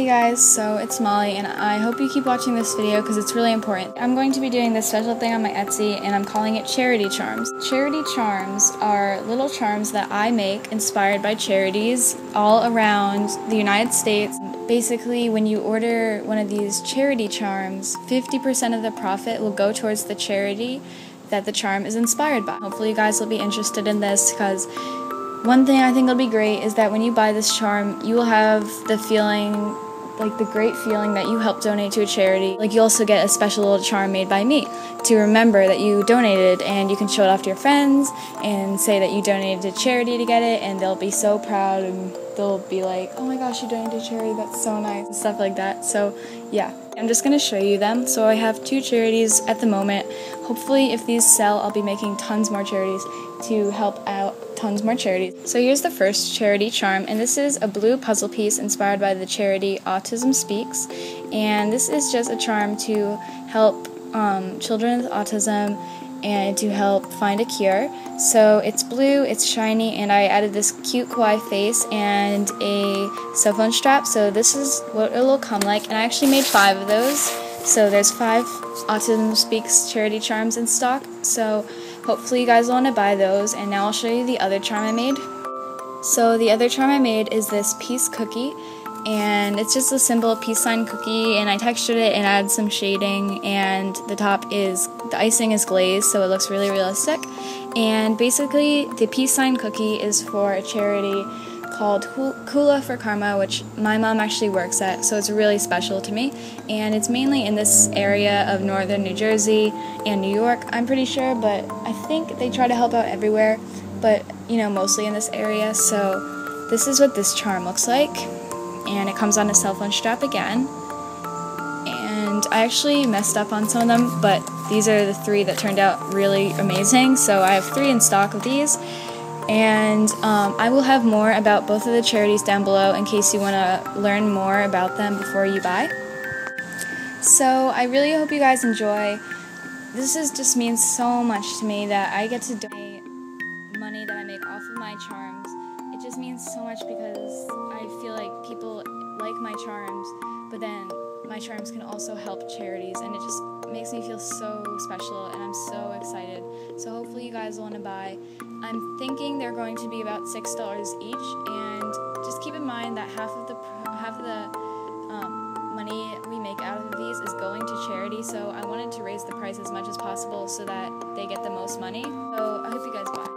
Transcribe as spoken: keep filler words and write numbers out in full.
Hey guys, so it's Molly and I hope you keep watching this video because it's really important. I'm going to be doing this special thing on my Etsy and I'm calling it Charity Charms. Charity Charms are little charms that I make inspired by charities all around the United States. Basically, when you order one of these charity charms, fifty percent of the profit will go towards the charity that the charm is inspired by. Hopefully you guys will be interested in this because one thing I think will be great is that when you buy this charm, you will have the feeling, like the great feeling that you helped donate to a charity. Like you also get a special little charm made by me to remember that you donated, and you can show it off to your friends and say that you donated to charity to get it, and they'll be so proud and they'll be like, oh my gosh, you donated to charity, that's so nice, and stuff like that. So yeah, I'm just going to show you them. So I have two charities at the moment. Hopefully if these sell, I'll be making tons more charities to help out tons more charities. So here's the first charity charm, and this is a blue puzzle piece inspired by the charity Autism Speaks, and this is just a charm to help um, children with autism and to help find a cure. So it's blue, it's shiny, and I added this cute kawaii face and a cell phone strap, so this is what it'll come like, and I actually made five of those. So there's five Autism Speaks charity charms in stock, so hopefully you guys will want to buy those. And now I'll show you the other charm I made. So the other charm I made is this peace cookie, and it's just a simple peace sign cookie, and I textured it and added some shading, and the top is, the icing is glazed, so it looks really realistic. And basically the peace sign cookie is for a charity called Kula for Karma, which my mom actually works at, so it's really special to me, and it's mainly in this area of northern New Jersey and New York, I'm pretty sure, but I think they try to help out everywhere, but you know, mostly in this area. So this is what this charm looks like, and it comes on a cell phone strap again, and I actually messed up on some of them, but these are the three that turned out really amazing, so I have three in stock of these. And um, I will have more about both of the charities down below in case you want to learn more about them before you buy. So I really hope you guys enjoy. This is just means so much to me that I get to donate money that I make off of my charms. It just means so much because I feel like people like my charms, but then my charms can also help charities, and it just makes me feel so special, and I'm so excited. So hopefully you guys will want to buy. I'm thinking they're going to be about six dollars each, and just keep in mind that half of the half of the um, money we make out of these is going to charity. So I wanted to raise the price as much as possible so that they get the most money. So I hope you guys buy.